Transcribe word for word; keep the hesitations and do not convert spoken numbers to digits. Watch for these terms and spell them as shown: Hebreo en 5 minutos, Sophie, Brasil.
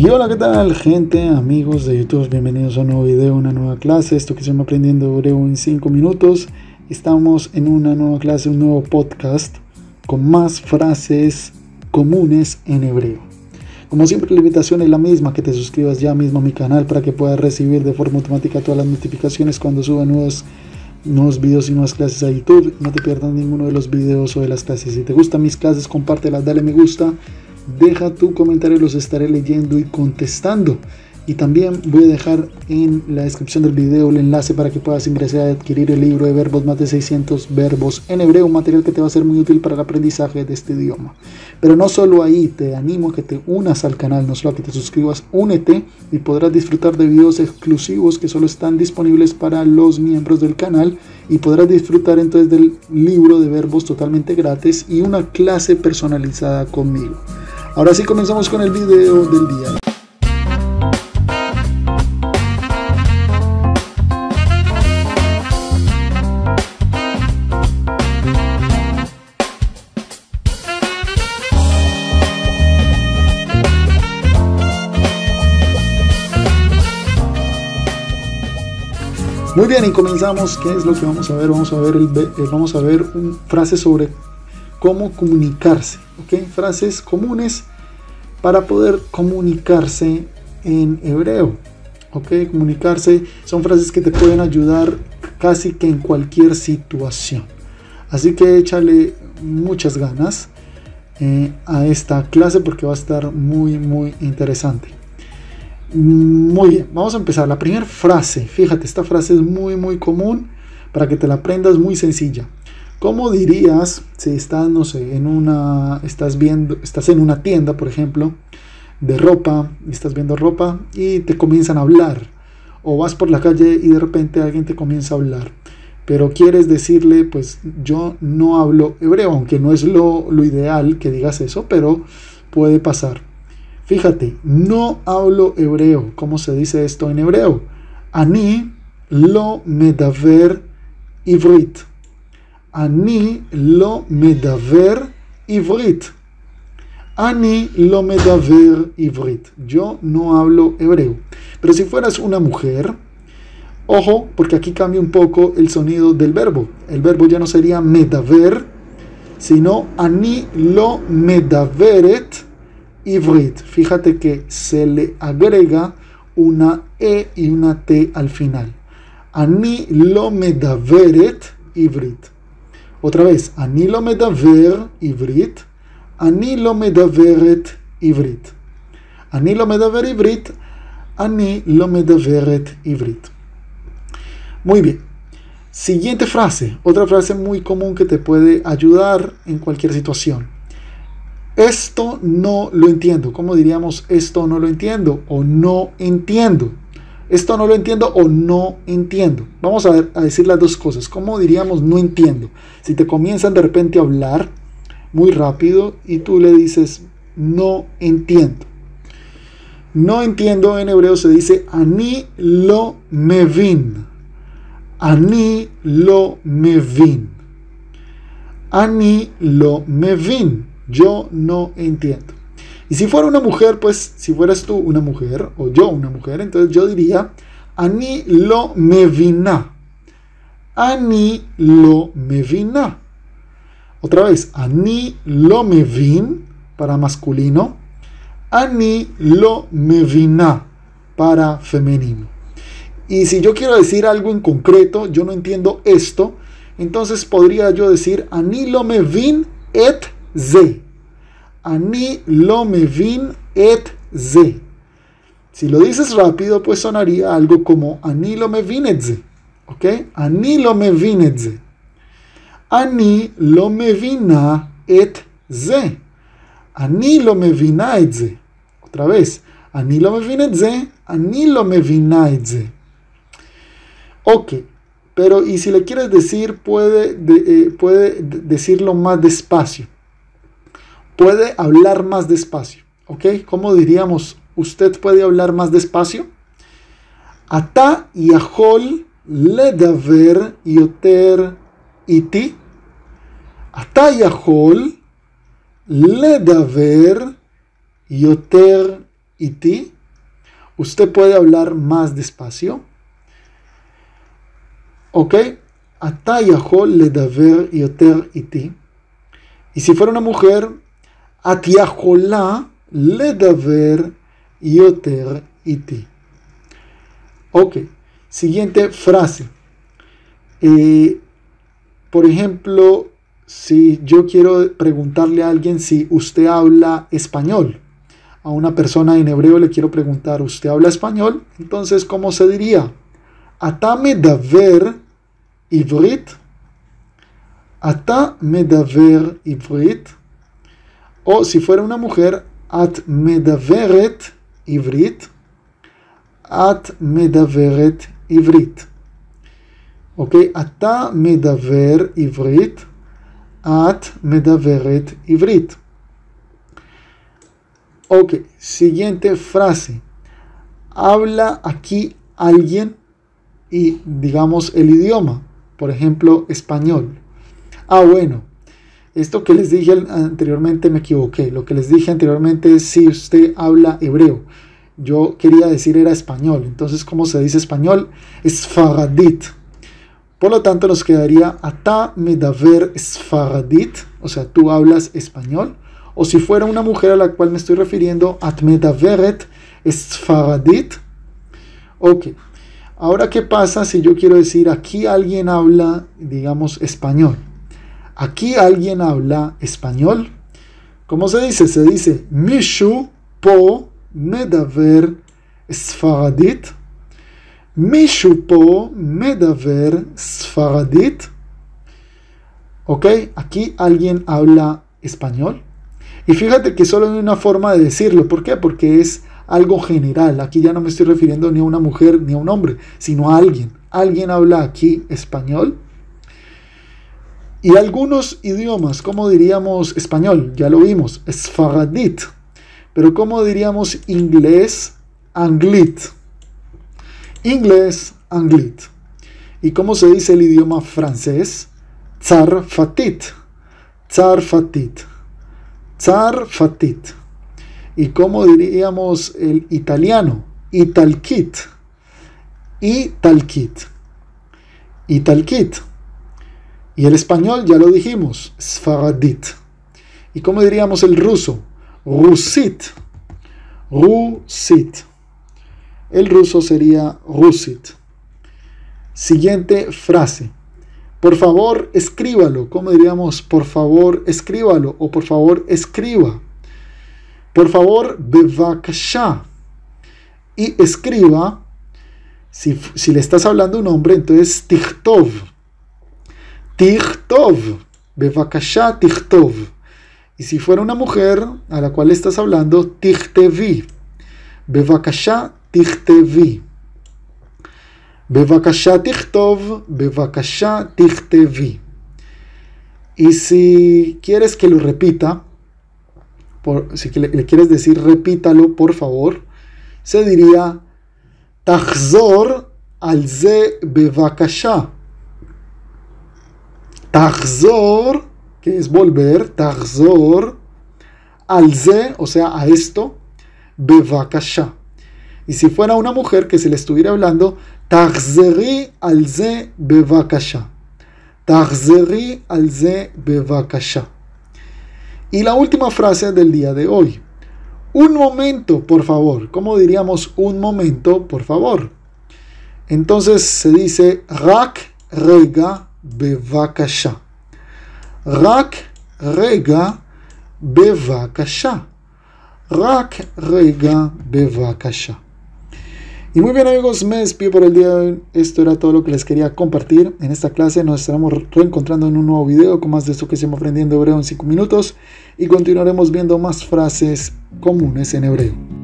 Y hola, ¿qué tal, gente? Amigos de YouTube, bienvenidos a un nuevo video, una nueva clase. Esto que se llama Aprendiendo Hebreo en cinco minutos. Estamos en una nueva clase, un nuevo podcast con más frases comunes en hebreo. Como siempre, la invitación es la misma, que te suscribas ya mismo a mi canal para que puedas recibir de forma automática todas las notificaciones cuando suba nuevos, nuevos videos y nuevas clases a YouTube. No te pierdas ninguno de los videos o de las clases. Si te gustan mis clases, compártelas, dale me gusta. Deja tu comentario, los estaré leyendo y contestando. Y también voy a dejar en la descripción del video el enlace para que puedas ingresar a adquirir el libro de verbos, más de seiscientos verbos en hebreo, un material que te va a ser muy útil para el aprendizaje de este idioma. Pero no solo ahí, te animo a que te unas al canal, no solo a que te suscribas, únete y podrás disfrutar de videos exclusivos que solo están disponibles para los miembros del canal, y podrás disfrutar entonces del libro de verbos totalmente gratis y una clase personalizada conmigo. Ahora sí, comenzamos con el video del día. Muy bien, y comenzamos. ¿Qué es lo que vamos a ver? Vamos a ver, el, eh, vamos a ver un, frases sobre cómo comunicarse, ¿ok? Frases comunes para poder comunicarse en hebreo, ¿ok? Comunicarse son frases que te pueden ayudar casi que en cualquier situación. Así que échale muchas ganas eh, a esta clase porque va a estar muy, muy interesante. Muy bien, vamos a empezar. La primera frase, fíjate, esta frase es muy, muy común para que te la aprendas, muy sencilla. ¿Cómo dirías si estás, no sé, en una, estás viendo, estás en una tienda, por ejemplo, de ropa, estás viendo ropa y te comienzan a hablar? O vas por la calle y de repente alguien te comienza a hablar, pero quieres decirle, pues yo no hablo hebreo, aunque no es lo, lo ideal que digas eso, pero puede pasar. Fíjate, no hablo hebreo. ¿Cómo se dice esto en hebreo? Ani lo medaver ivrit. Ani lo medaver ivrit. Ani lo medaver ivrit. Yo no hablo hebreo. Pero si fueras una mujer, ojo, porque aquí cambia un poco el sonido del verbo. El verbo ya no sería medaver, sino ani lo medaveret ivrit. Fíjate que se le agrega una E y una T al final. Ani lo medaveret ivrit. Otra vez, ani lo medaver ivrit, ani lo medaveret ivrit, ani lo medaver ivrit, ani lo medaveret ivrit. Muy bien, siguiente frase, otra frase muy común que te puede ayudar en cualquier situación. Esto no lo entiendo. ¿Cómo diríamos esto no lo entiendo? O no entiendo. Esto no lo entiendo o no entiendo. Vamos a, ver, a decir las dos cosas. ¿Cómo diríamos no entiendo? Si te comienzan de repente a hablar muy rápido y tú le dices no entiendo. No entiendo en hebreo se dice ani lo mevin. Ani lo mevin. Ani lo mevin. Yo no entiendo. Y si fuera una mujer, pues si fueras tú una mujer o yo una mujer, entonces yo diría ani lo mevina. Ani lo mevina. Otra vez, ani lo mevin para masculino, ani lo mevina para femenino. Y si yo quiero decir algo en concreto, yo no entiendo esto, entonces podría yo decir ani lo mevin et ze. Ani lo mevin et ze. Si lo dices rápido, pues sonaría algo como ani lo mevin et ze. ¿Ok? Ani lo mevin et ze. Ani lo mevina et ze. Ani lo mevina et ze. Otra vez. Ani lo mevin et ze. Ani lo mevina et ze. Ok. Pero, y si le quieres decir, puede, de, eh, puede decirlo más despacio. Puede hablar más despacio, ¿ok? ¿Cómo diríamos? ¿Usted puede hablar más despacio? Ata yahol ledaver yoter iti. Ata yahol ledaver yoter y ti. ¿Usted puede hablar más despacio? ¿Ok? Ata yahol ledaver yoter iti. Y si fuera una mujer, at yahola ledaver yoter iti. Ok. Siguiente frase. Eh, por ejemplo, si yo quiero preguntarle a alguien si usted habla español. A una persona en hebreo le quiero preguntar, ¿usted habla español? Entonces, ¿cómo se diría? Ata medaver ivrit. Ata medaver ivrit. O si fuera una mujer, at medaveret ivrit. At medaveret ivrit. Ok, ata medaver ivrit. At medaveret ivrit. Ok, siguiente frase. Habla aquí alguien y digamos el idioma, por ejemplo, español. Ah, bueno, esto que les dije anteriormente me equivoqué. Lo que les dije anteriormente es si usted habla hebreo. Yo quería decir era español. Entonces, ¿cómo se dice español? Sfaradit. Por lo tanto, nos quedaría Ata medaver sfaradit. O sea, tú hablas español. O si fuera una mujer a la cual me estoy refiriendo, At medaveret sfaradit. Ok. Ahora, ¿qué pasa si yo quiero decir aquí alguien habla, digamos, español? Aquí alguien habla español. ¿Cómo se dice? Se dice Mishu po medaver sfaradit. Mishu po medaver sfaradit. Ok. Aquí alguien habla español. Y fíjate que solo hay una forma de decirlo. ¿Por qué? Porque es algo general. Aquí ya no me estoy refiriendo ni a una mujer ni a un hombre, sino a alguien. Alguien habla aquí español. Y algunos idiomas, ¿cómo diríamos español? Ya lo vimos, sfaradit. Pero ¿cómo diríamos inglés? Anglit. Inglés, anglit. ¿Y cómo se dice el idioma francés? Tsarfatit. Tsarfatit. Tsarfatit. ¿Y cómo diríamos el italiano? Italkit. Italkit. Italkit. Y el español, ya lo dijimos, sfaradit. ¿Y cómo diríamos el ruso? Rusit. Rusit. El ruso sería rusit. Siguiente frase. Por favor, escríbalo. ¿Cómo diríamos? Por favor, escríbalo. O por favor, escriba. Por favor, bevakasha. Y escriba. Si, si le estás hablando a un hombre, entonces tichtov. Tichtov. Bevakasha tichtov. Y si fuera una mujer a la cual le estás hablando, tichtevi. Bevakasha tichtevi. Bevakasha tichtov, bevakasha tichtevi. Y si quieres que lo repita, por, si le, le quieres decir repítalo por favor, se diría Tachzor al ze bevakasha. Tachzor, que es volver, Tachzor al ze, o sea a esto, bevakasha. Y si fuera una mujer que se le estuviera hablando, Tachzeri al ze bevakasha. Tachzeri al ze bevakasha. Y la última frase del día de hoy. Un momento, por favor. ¿Cómo diríamos un momento, por favor? Entonces se dice Rak rega bevakasha. Rak rega bevakasha. Rak rega bevakasha. Y muy bien amigos, me despido por el día de hoy. Esto era todo lo que les quería compartir en esta clase. Nos estaremos reencontrando en un nuevo video con más de esto que estamos aprendiendo hebreo en cinco minutos. Y continuaremos viendo más frases comunes en hebreo.